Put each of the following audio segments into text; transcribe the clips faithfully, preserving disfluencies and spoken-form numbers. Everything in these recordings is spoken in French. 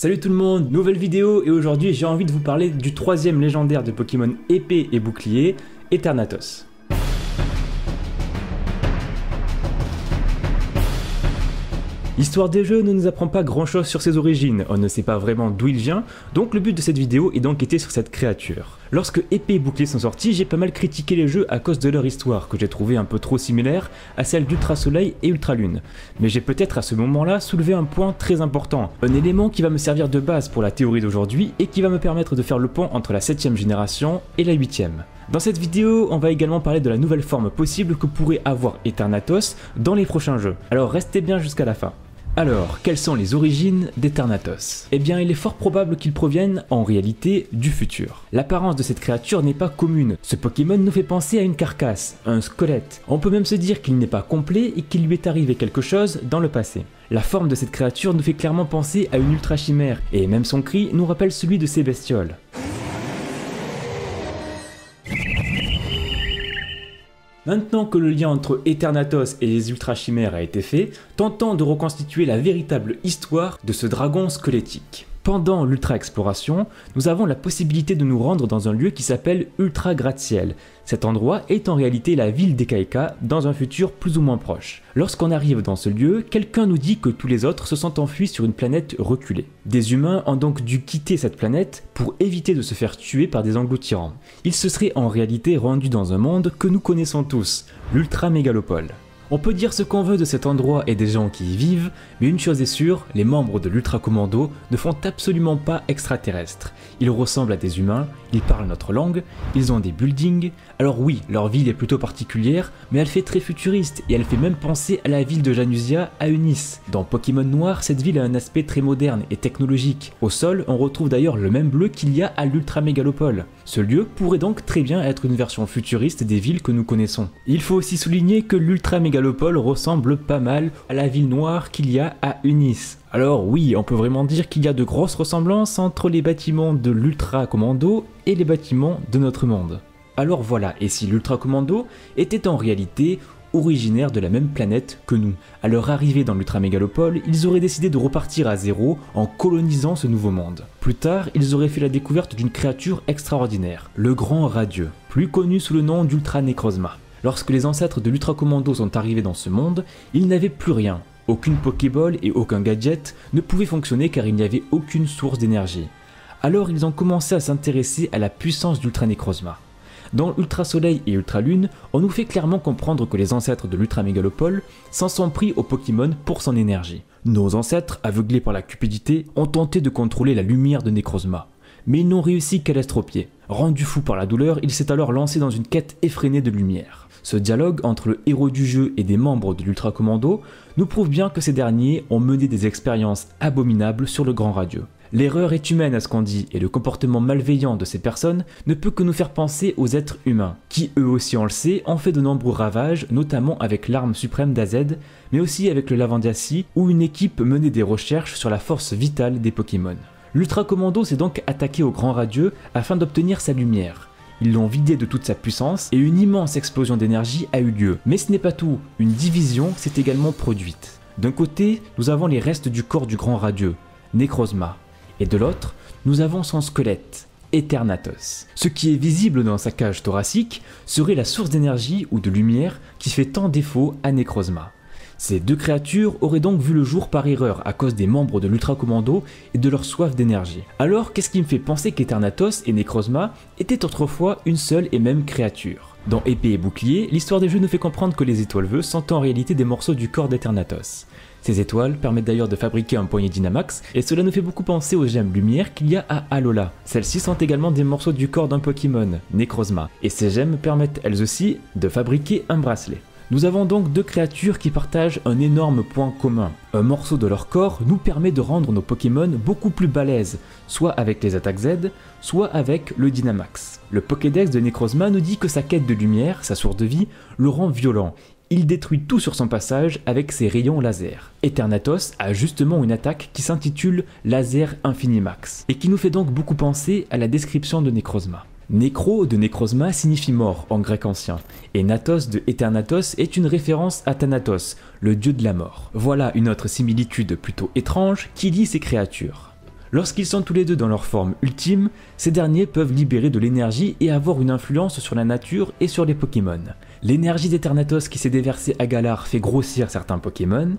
Salut tout le monde, nouvelle vidéo et aujourd'hui j'ai envie de vous parler du troisième légendaire de Pokémon épée et bouclier, Eternatus. L'histoire des jeux ne nous apprend pas grand chose sur ses origines, on ne sait pas vraiment d'où il vient, donc le but de cette vidéo est d'enquêter sur cette créature. Lorsque épée et bouclier sont sortis, j'ai pas mal critiqué les jeux à cause de leur histoire, que j'ai trouvé un peu trop similaire à celle d'Ultra Soleil et Ultra Lune. Mais j'ai peut-être à ce moment-là soulevé un point très important, un élément qui va me servir de base pour la théorie d'aujourd'hui et qui va me permettre de faire le pont entre la septième génération et la huitième. Dans cette vidéo, on va également parler de la nouvelle forme possible que pourrait avoir Eternatus dans les prochains jeux, alors restez bien jusqu'à la fin. Alors, quelles sont les origines d'Eternatus? Eh bien, il est fort probable qu'il provienne, en réalité, du futur. L'apparence de cette créature n'est pas commune. Ce Pokémon nous fait penser à une carcasse, un squelette. On peut même se dire qu'il n'est pas complet et qu'il lui est arrivé quelque chose dans le passé. La forme de cette créature nous fait clairement penser à une Ultra-Chimère, et même son cri nous rappelle celui de ces bestioles. Maintenant que le lien entre Eternatus et les Ultra-Chimères a été fait, tentons de reconstituer la véritable histoire de ce dragon squelettique. Pendant l'Ultra-Exploration, nous avons la possibilité de nous rendre dans un lieu qui s'appelle Ultra-Gratta-Ciel. Cet endroit est en réalité la ville des Kaika, dans un futur plus ou moins proche. Lorsqu'on arrive dans ce lieu, quelqu'un nous dit que tous les autres se sont enfuis sur une planète reculée. Des humains ont donc dû quitter cette planète pour éviter de se faire tuer par des engloutirants. Ils se seraient en réalité rendus dans un monde que nous connaissons tous, l'Ultra-Mégalopole. On peut dire ce qu'on veut de cet endroit et des gens qui y vivent, mais une chose est sûre, les membres de l'Ultra Commando ne font absolument pas extraterrestres. Ils ressemblent à des humains, ils parlent notre langue, ils ont des buildings. Alors oui, leur ville est plutôt particulière, mais elle fait très futuriste et elle fait même penser à la ville de Janusia à Unis. Dans Pokémon Noir, cette ville a un aspect très moderne et technologique. Au sol, on retrouve d'ailleurs le même bleu qu'il y a à l'Ultra Mégalopole. Ce lieu pourrait donc très bien être une version futuriste des villes que nous connaissons. Il faut aussi souligner que l'Ultra Mégalopole Mégalopole ressemble pas mal à la ville noire qu'il y a à Unis. Alors oui, on peut vraiment dire qu'il y a de grosses ressemblances entre les bâtiments de l'Ultra Commando et les bâtiments de notre monde. Alors voilà, et si l'Ultra Commando était en réalité originaire de la même planète que nous? À leur arrivée dans l'Ultra Mégalopole, ils auraient décidé de repartir à zéro en colonisant ce nouveau monde. Plus tard, ils auraient fait la découverte d'une créature extraordinaire, le Grand Radieux, plus connu sous le nom d'Ultra Necrozma. Lorsque les ancêtres de l'Ultra Commando sont arrivés dans ce monde, ils n'avaient plus rien. Aucune Pokéball et aucun gadget ne pouvaient fonctionner car il n'y avait aucune source d'énergie. Alors ils ont commencé à s'intéresser à la puissance d'Ultra Necrozma. Dans Ultra Soleil et Ultra Lune, on nous fait clairement comprendre que les ancêtres de l'Ultra Mégalopole s'en sont pris au Pokémon pour son énergie. Nos ancêtres, aveuglés par la cupidité, ont tenté de contrôler la lumière de Necrozma, mais ils n'ont réussi qu'à l'estropier. Rendu fou par la douleur, il s'est alors lancé dans une quête effrénée de lumière. Ce dialogue entre le héros du jeu et des membres de l'Ultra Commando nous prouve bien que ces derniers ont mené des expériences abominables sur le Grand Radieux. L'erreur est humaine à ce qu'on dit, et le comportement malveillant de ces personnes ne peut que nous faire penser aux êtres humains, qui eux aussi on le sait, ont fait de nombreux ravages, notamment avec l'arme suprême d'A Z, mais aussi avec le Lavandia Sea, où une équipe menait des recherches sur la force vitale des Pokémon. L'Ultra Commando s'est donc attaqué au Grand Radieux afin d'obtenir sa lumière. Ils l'ont vidé de toute sa puissance et une immense explosion d'énergie a eu lieu. Mais ce n'est pas tout, une division s'est également produite. D'un côté, nous avons les restes du corps du Grand Radieux, Necrozma, et de l'autre, nous avons son squelette, Eternatus. Ce qui est visible dans sa cage thoracique serait la source d'énergie ou de lumière qui fait tant défaut à Necrozma. Ces deux créatures auraient donc vu le jour par erreur à cause des membres de l'Ultra Commando et de leur soif d'énergie. Alors qu'est-ce qui me fait penser qu'Eternatus et Necrozma étaient autrefois une seule et même créature? Dans Épée et Bouclier, l'histoire des jeux nous fait comprendre que les étoiles veuves sont en réalité des morceaux du corps d'Eternatus. Ces étoiles permettent d'ailleurs de fabriquer un poignet Dynamax, et cela nous fait beaucoup penser aux gemmes lumière qu'il y a à Alola. Celles-ci sont également des morceaux du corps d'un Pokémon, Necrozma, et ces gemmes permettent elles aussi de fabriquer un bracelet. Nous avons donc deux créatures qui partagent un énorme point commun. Un morceau de leur corps nous permet de rendre nos Pokémon beaucoup plus balèzes, soit avec les attaques Z, soit avec le Dynamax. Le Pokédex de Necrozma nous dit que sa quête de lumière, sa source de vie, le rend violent. Il détruit tout sur son passage avec ses rayons laser. Eternatus a justement une attaque qui s'intitule Laser Infinimax, et qui nous fait donc beaucoup penser à la description de Necrozma. Necro de Necrozma signifie mort en grec ancien, et Natos de Eternatus est une référence à Thanatos, le dieu de la mort. Voilà une autre similitude plutôt étrange qui lie ces créatures. Lorsqu'ils sont tous les deux dans leur forme ultime, ces derniers peuvent libérer de l'énergie et avoir une influence sur la nature et sur les Pokémon. L'énergie d'Eternatus qui s'est déversée à Galar fait grossir certains Pokémon,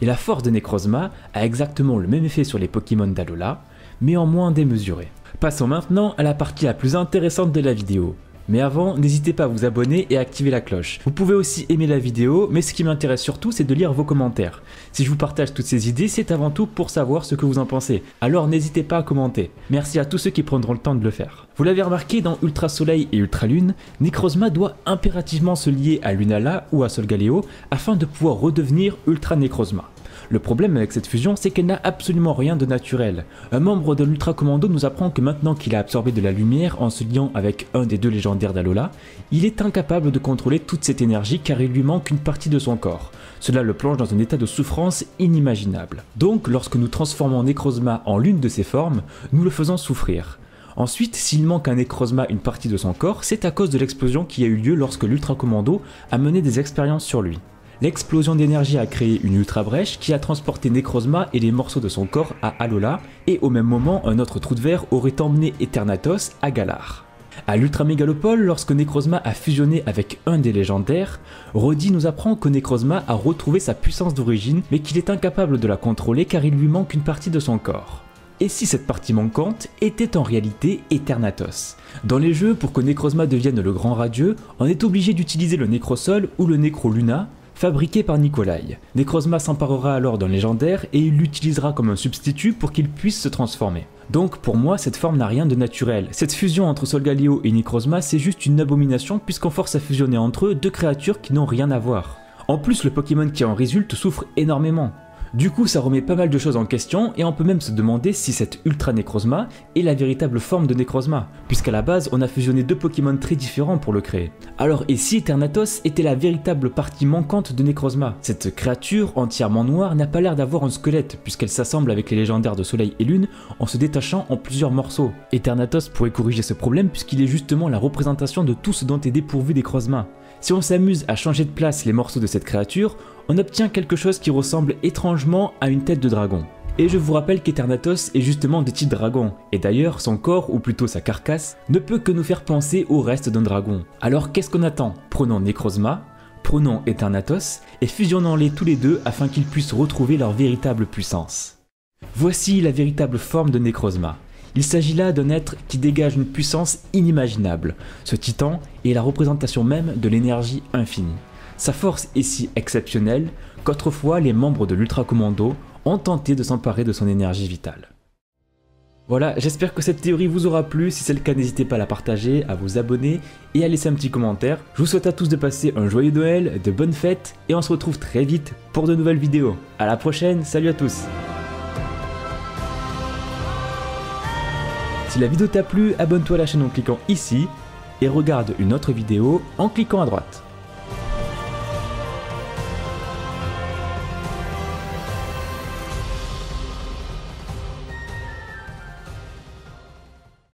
et la force de Necrozma a exactement le même effet sur les Pokémon d'Alola, mais en moins démesuré. Passons maintenant à la partie la plus intéressante de la vidéo. Mais avant, n'hésitez pas à vous abonner et à activer la cloche. Vous pouvez aussi aimer la vidéo, mais ce qui m'intéresse surtout, c'est de lire vos commentaires. Si je vous partage toutes ces idées, c'est avant tout pour savoir ce que vous en pensez. Alors n'hésitez pas à commenter. Merci à tous ceux qui prendront le temps de le faire. Vous l'avez remarqué, dans Ultra Soleil et Ultra Lune, Necrozma doit impérativement se lier à Lunala ou à Solgaleo afin de pouvoir redevenir Ultra Necrozma. Le problème avec cette fusion, c'est qu'elle n'a absolument rien de naturel. Un membre de l'Ultra Commando nous apprend que maintenant qu'il a absorbé de la lumière en se liant avec un des deux légendaires d'Alola, il est incapable de contrôler toute cette énergie car il lui manque une partie de son corps. Cela le plonge dans un état de souffrance inimaginable. Donc, lorsque nous transformons Necrozma en l'une de ses formes, nous le faisons souffrir. Ensuite, s'il manque à Necrozma une partie de son corps, c'est à cause de l'explosion qui a eu lieu lorsque l'Ultra Commando a mené des expériences sur lui. L'explosion d'énergie a créé une ultra brèche qui a transporté Necrozma et les morceaux de son corps à Alola, et au même moment un autre trou de verre aurait emmené Eternatus à Galar. À l'Ultra Mégalopole, lorsque Necrozma a fusionné avec un des légendaires, Rodi nous apprend que Necrozma a retrouvé sa puissance d'origine mais qu'il est incapable de la contrôler car il lui manque une partie de son corps. Et si cette partie manquante était en réalité Eternatus? Dans les jeux, pour que Necrozma devienne le Grand Radieux, on est obligé d'utiliser le Necrosol ou le Necroluna, fabriqué par Nikolai. Necrozma s'emparera alors d'un légendaire et il l'utilisera comme un substitut pour qu'il puisse se transformer. Donc pour moi, cette forme n'a rien de naturel. Cette fusion entre Solgaleo et Necrozma, c'est juste une abomination puisqu'on force à fusionner entre eux deux créatures qui n'ont rien à voir. En plus, le Pokémon qui en résulte souffre énormément. Du coup, ça remet pas mal de choses en question et on peut même se demander si cette Ultra Necrozma est la véritable forme de Necrozma, puisqu'à la base on a fusionné deux Pokémon très différents pour le créer. Alors et si Eternatus était la véritable partie manquante de Necrozma? Cette créature entièrement noire n'a pas l'air d'avoir un squelette puisqu'elle s'assemble avec les légendaires de Soleil et Lune en se détachant en plusieurs morceaux. Eternatus pourrait corriger ce problème puisqu'il est justement la représentation de tout ce dont est dépourvu Necrozma. Si on s'amuse à changer de place les morceaux de cette créature, on obtient quelque chose qui ressemble étrangement à une tête de dragon. Et je vous rappelle qu'Eternatus est justement de type dragon, et d'ailleurs son corps, ou plutôt sa carcasse, ne peut que nous faire penser au reste d'un dragon. Alors qu'est-ce qu'on attend? Prenons Necrozma, prenons Eternatus, et fusionnons-les tous les deux afin qu'ils puissent retrouver leur véritable puissance. Voici la véritable forme de Necrozma. Il s'agit là d'un être qui dégage une puissance inimaginable. Ce titan est la représentation même de l'énergie infinie. Sa force est si exceptionnelle qu'autrefois les membres de l'Ultra Commando ont tenté de s'emparer de son énergie vitale. Voilà, j'espère que cette théorie vous aura plu. Si c'est le cas, n'hésitez pas à la partager, à vous abonner et à laisser un petit commentaire. Je vous souhaite à tous de passer un joyeux Noël, de bonnes fêtes et on se retrouve très vite pour de nouvelles vidéos. À la prochaine, salut à tous! Si la vidéo t'a plu, abonne-toi à la chaîne en cliquant ici et regarde une autre vidéo en cliquant à droite.